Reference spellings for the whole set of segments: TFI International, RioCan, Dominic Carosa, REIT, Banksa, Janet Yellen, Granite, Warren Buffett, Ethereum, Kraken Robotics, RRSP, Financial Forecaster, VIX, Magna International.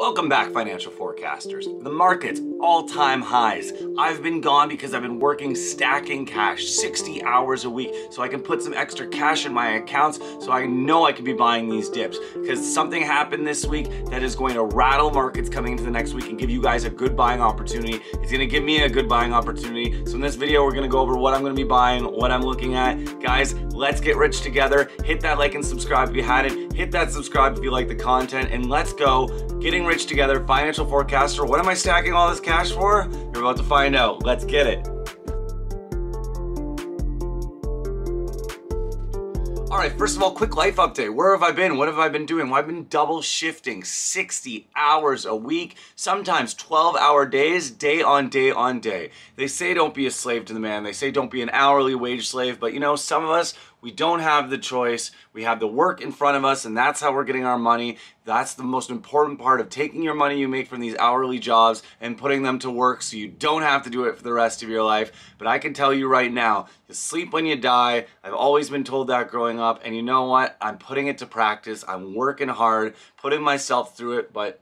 Welcome back, financial forecasters. The market's all-time highs. I've been gone because I've been working stacking cash 60 hours a week so I can put some extra cash in my accounts so I know I could be buying these dips, because something happened this week that is going to rattle markets coming into the next week and give you guys a good buying opportunity. It's gonna give me a good buying opportunity. So in this video, we're gonna go over what I'm gonna be buying, what I'm looking at. Guys, let's get rich together. Hit that like and subscribe if you hadn't. Hit that subscribe if you like the content, and let's go. Getting rich together, financial forecaster. What am I stacking all this cash for? You're about to find out. Let's get it. All right, first of all, quick life update. Where have I been? What have I been doing? Well, I've been double shifting 60 hours a week, sometimes 12-hour days, day on day on day. They say don't be a slave to the man. They say don't be an hourly wage slave, but you know, some of us, we don't have the choice. We have the work in front of us, and that's how we're getting our money. That's the most important part of taking your money you make from these hourly jobs and putting them to work so you don't have to do it for the rest of your life. But I can tell you right now, you sleep when you die. I've always been told that growing up, and you know what? I'm putting it to practice. I'm working hard, putting myself through it, but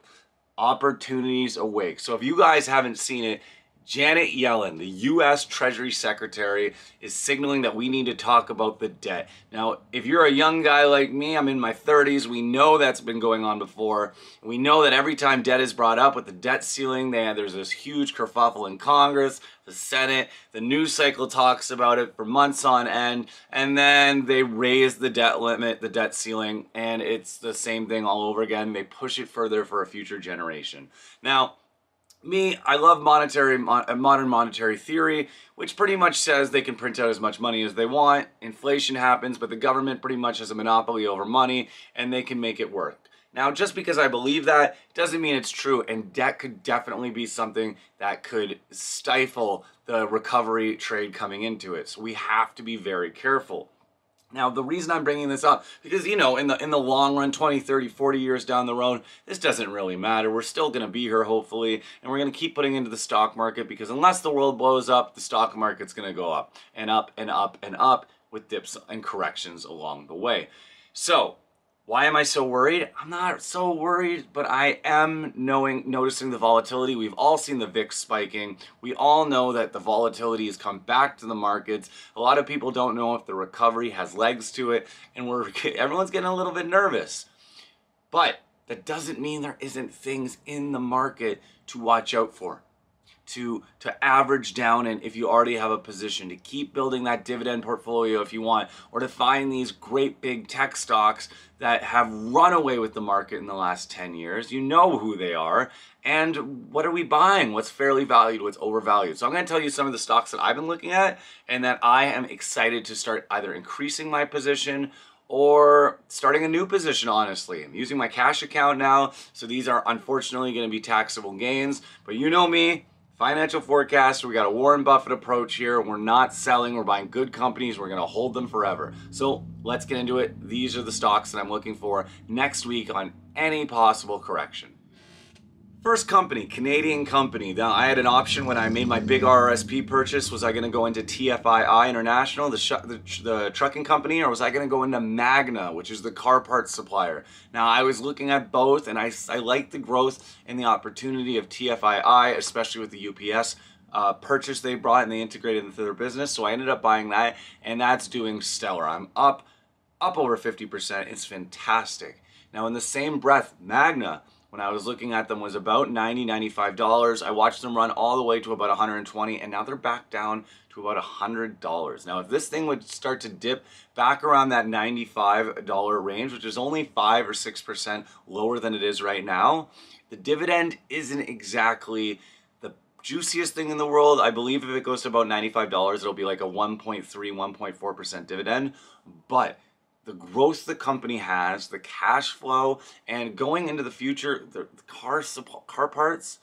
opportunities awake. So if you guys haven't seen it, Janet Yellen, the U.S. Treasury Secretary, is signaling that we need to talk about the debt. Now, if you're a young guy like me, I'm in my 30s, we know that's been going on before. We know that every time debt is brought up with the debt ceiling, there's this huge kerfuffle in Congress, the Senate, the news cycle talks about it for months on end, and then they raise the debt limit, the debt ceiling, and it's the same thing all over again. They push it further for a future generation. Now, me, I love modern monetary theory, which pretty much says they can print out as much money as they want, inflation happens, but the government pretty much has a monopoly over money, and they can make it work. Now, just because I believe that doesn't mean it's true, and debt could definitely be something that could stifle the recovery trade coming into it, so we have to be very careful. Now, the reason I'm bringing this up, because, you know, in the long run, 20, 30, 40 years down the road, this doesn't really matter. We're still going to be here, hopefully, and we're going to keep putting into the stock market, because unless the world blows up, the stock market's going to go up and up and up and up with dips and corrections along the way. So why am I so worried? I'm not so worried, but I am noticing the volatility. We've all seen the VIX spiking. We all know that the volatility has come back to the markets. A lot of people don't know if the recovery has legs to it, and everyone's getting a little bit nervous. But that doesn't mean there isn't things in the market to watch out for, to average down in if you already have a position, to keep building that dividend portfolio if you want, or to find these great big tech stocks that have run away with the market in the last 10 years. You know who they are, and what are we buying? What's fairly valued, what's overvalued? So I'm gonna tell you some of the stocks that I've been looking at and that I am excited to start either increasing my position or starting a new position, honestly. I'm using my cash account now, so these are unfortunately gonna be taxable gains, but you know me, financial forecast, we got a Warren Buffett approach here. We're not selling, we're buying good companies. We're gonna hold them forever. So let's get into it. These are the stocks that I'm looking for next week on any possible correction. First company, Canadian company. Now, I had an option when I made my big RRSP purchase. Was I gonna go into TFI International, the trucking company, or was I gonna go into Magna, which is the car parts supplier? Now, I was looking at both, and I liked the growth and the opportunity of TFI, especially with the UPS purchase they brought and they integrated into their business. So I ended up buying that, and that's doing stellar. I'm up over 50%. It's fantastic. Now, in the same breath, Magna, when I was looking at them, was about $90, $95. I watched them run all the way to about $120, and now they're back down to about $100. Now, if this thing would start to dip back around that $95 range, which is only 5 or 6% lower than it is right now, the dividend isn't exactly the juiciest thing in the world. I believe if it goes to about $95, it'll be like a 1.3, 1.4% dividend, but the growth the company has, the cash flow, and going into the future, the car parts,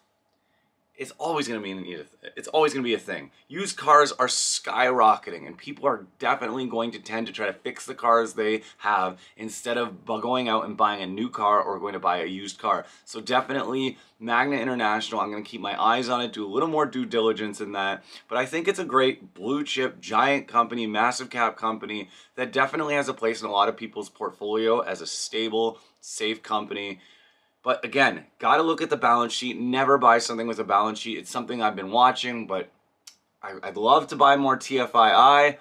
it's always going to be a thing. Used cars are skyrocketing, and people are definitely going to tend to try to fix the cars they have instead of going out and buying a new car or going to buy a used car. So definitely Magna International, I'm going to keep my eyes on it, do a little more due diligence in that, but I think it's a great blue chip, giant company, massive cap company that definitely has a place in a lot of people's portfolio as a stable, safe company. But again, got to look at the balance sheet. Never buy something with a balance sheet. It's something I've been watching, but I'd love to buy more TFII,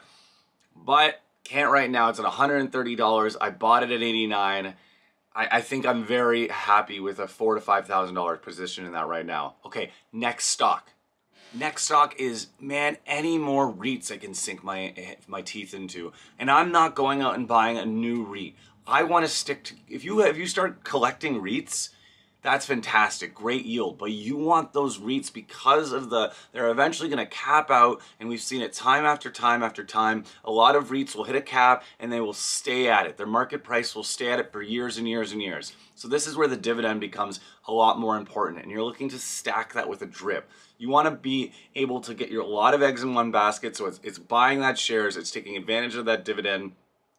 but can't right now. It's at $130. I bought it at $89. I think I'm very happy with a $4,000 to $5,000 position in that right now. Okay, next stock. Next stock is, man, any more REITs I can sink my teeth into. And I'm not going out and buying a new REIT. I want to stick to, if you start collecting REITs, that's fantastic, great yield, but you want those REITs because of they're eventually going to cap out, and we've seen it time after time after time. A lot of REITs will hit a cap and they will stay at it. Their market price will stay at it for years and years and years. So this is where the dividend becomes a lot more important, and you're looking to stack that with a drip. You want to be able to get a lot of eggs in one basket, so it's buying that shares, it's taking advantage of that dividend.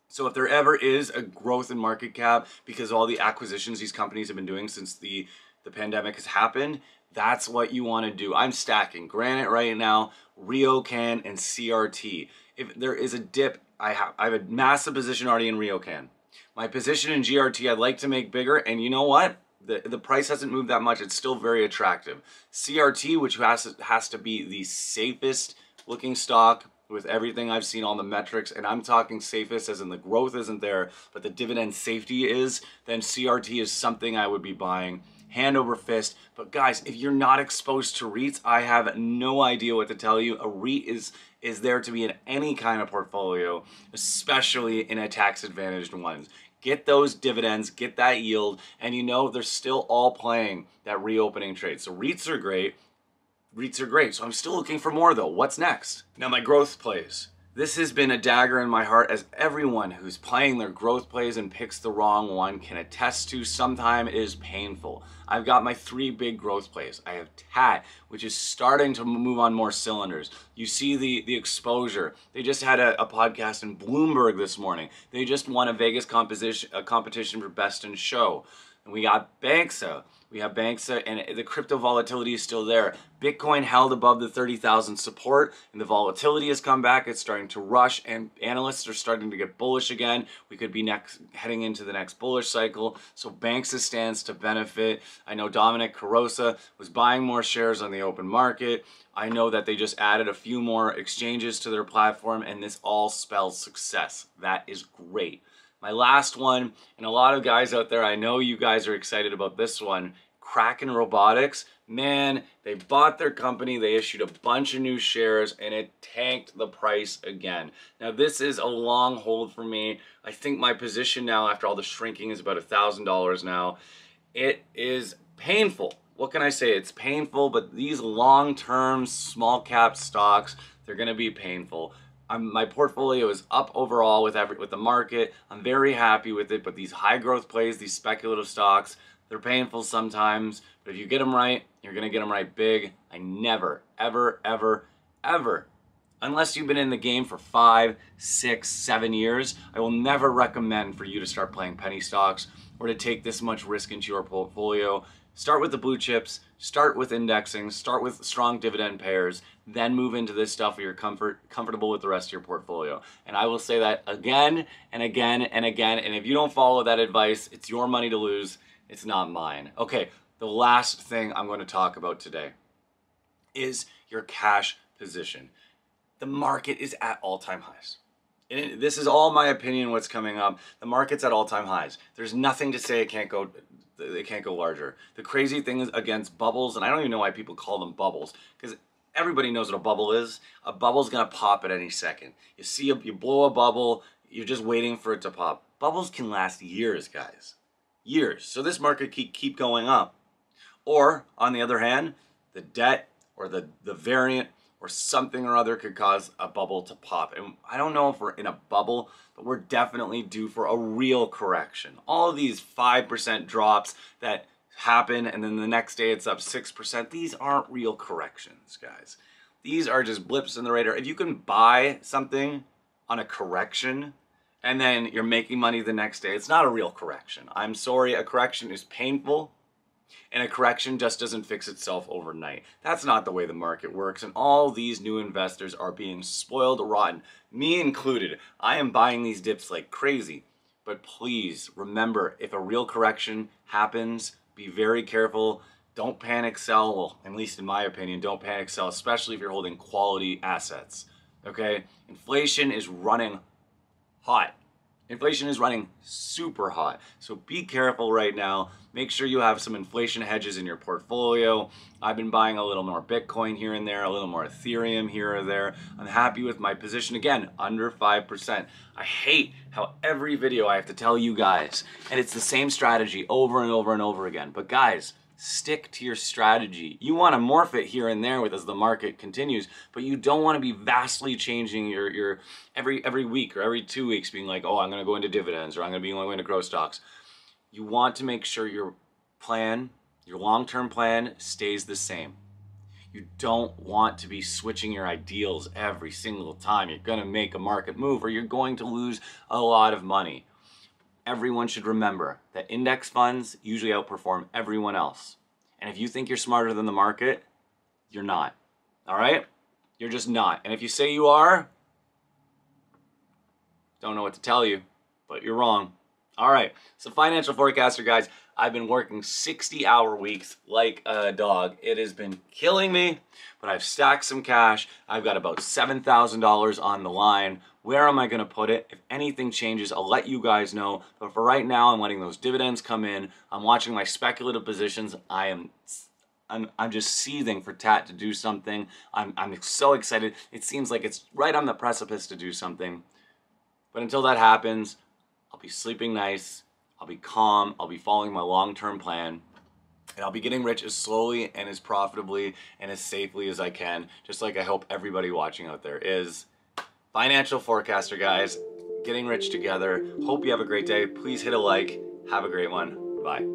So if there ever is a growth in market cap because all the acquisitions these companies have been doing since the pandemic has happened, that's what you want to do. I'm stacking Granite right now, RioCan, and CRT. If there is a dip, I have a massive position already in RioCan. My position in GRT I'd like to make bigger, and you know what? The price hasn't moved that much. It's still very attractive. CRT, which has to be the safest looking stock, with everything I've seen, all the metrics, and I'm talking safest as in the growth isn't there, but the dividend safety is, then CRT is something I would be buying hand over fist. But guys, if you're not exposed to REITs, I have no idea what to tell you. A REIT is there to be in any kind of portfolio, especially in a tax-advantaged ones. Get those dividends, get that yield, and you know they're still all playing that reopening trade. So REITs are great. REITs are great, so I'm still looking for more though. What's next? Now my growth plays. This has been a dagger in my heart, as everyone who's playing their growth plays and picks the wrong one can attest to. Sometime it is painful. I've got my three big growth plays. I have TAT, which is starting to move on more cylinders. You see the exposure. They just had a podcast in Bloomberg this morning. They just won a Vegas competition for Best in Show. And we got Banksa. We have Banksa, and the crypto volatility is still there. Bitcoin held above the 30,000 support, and the volatility has come back. It's starting to rush, and analysts are starting to get bullish again. We could be heading into the next bullish cycle. So Banksa stands to benefit. I know Dominic Carosa was buying more shares on the open market. I know that they just added a few more exchanges to their platform, and this all spells success. That is great. My last one, and a lot of guys out there, I know you guys are excited about this one, Kraken Robotics. Man, they bought their company, they issued a bunch of new shares, and it tanked the price again. Now, this is a long hold for me. I think my position now, after all the shrinking, is about $1,000 now. It is painful. What can I say? It's painful, but these long-term small-cap stocks, they're going to be painful. My portfolio is up overall with the market. I'm very happy with it, but these high growth plays, these speculative stocks, they're painful sometimes, but if you get them right, you're going to get them right big. I never, ever, ever, ever, unless you've been in the game for 5, 6, 7 years, I will never recommend for you to start playing penny stocks or to take this much risk into your portfolio. Start with the blue chips, start with indexing, start with strong dividend payers, then move into this stuff where you're comfortable with the rest of your portfolio. And I will say that again and again and again, and if you don't follow that advice, it's your money to lose, it's not mine. Okay, the last thing I'm going to talk about today is your cash position. The market is at all-time highs. And this is all my opinion, what's coming up. The market's at all-time highs. There's nothing to say it can't go larger. The crazy thing is against bubbles, and I don't even know why people call them bubbles, because everybody knows what a bubble is. A bubble's gonna pop at any second. You blow a bubble, you're just waiting for it to pop. Bubbles can last years, guys. Years. So this market keep going up. Or, on the other hand, the debt or the variant or something or other could cause a bubble to pop. And I don't know if we're in a bubble, but we're definitely due for a real correction. All of these 5% drops that happen and then the next day it's up 6%, these aren't real corrections, guys. These are just blips in the radar. If you can buy something on a correction and then you're making money the next day, it's not a real correction. I'm sorry, a correction is painful. And a correction just doesn't fix itself overnight. That's not the way the market works, and all these new investors are being spoiled rotten, me included. I am buying these dips like crazy, but please remember, if a real correction happens, Be very careful. Don't panic sell, well, at least in my opinion, don't panic sell, especially if you're holding quality assets, okay? Inflation is running hot. Inflation is running super hot. So be careful right now. Make sure you have some inflation hedges in your portfolio. I've been buying a little more Bitcoin here and there, a little more Ethereum here or there. I'm happy with my position, again, under 5%. I hate how every video I have to tell you guys, and it's the same strategy over and over and over again. But guys, stick to your strategy. You want to morph it here and there with as the market continues, but you don't want to be vastly changing your every week or every 2 weeks being like, oh, I'm going to go into dividends, or I'm going to be going into growth stocks. You want to make sure your plan, your long-term plan, stays the same. You don't want to be switching your ideals every single time. You're going to make a market move or you're going to lose a lot of money. Everyone should remember that index funds usually outperform everyone else. And if you think you're smarter than the market, you're not. All right? You're just not. And if you say you are, don't know what to tell you, but you're wrong. All right. So financial forecaster, guys, I've been working 60-hour weeks like a dog. It has been killing me, but I've stacked some cash. I've got about $7,000 on the line. Where am I going to put it? If anything changes, I'll let you guys know. But for right now, I'm letting those dividends come in. I'm watching my speculative positions. I'm just seething for Tat to do something. I'm so excited. It seems like it's right on the precipice to do something. But until that happens, I'll be sleeping nice. I'll be calm. I'll be following my long-term plan. And I'll be getting rich as slowly and as profitably and as safely as I can, just like I hope everybody watching out there is. Financial forecaster, guys, getting rich together. Hope you have a great day. Please hit a like. Have a great one. Bye.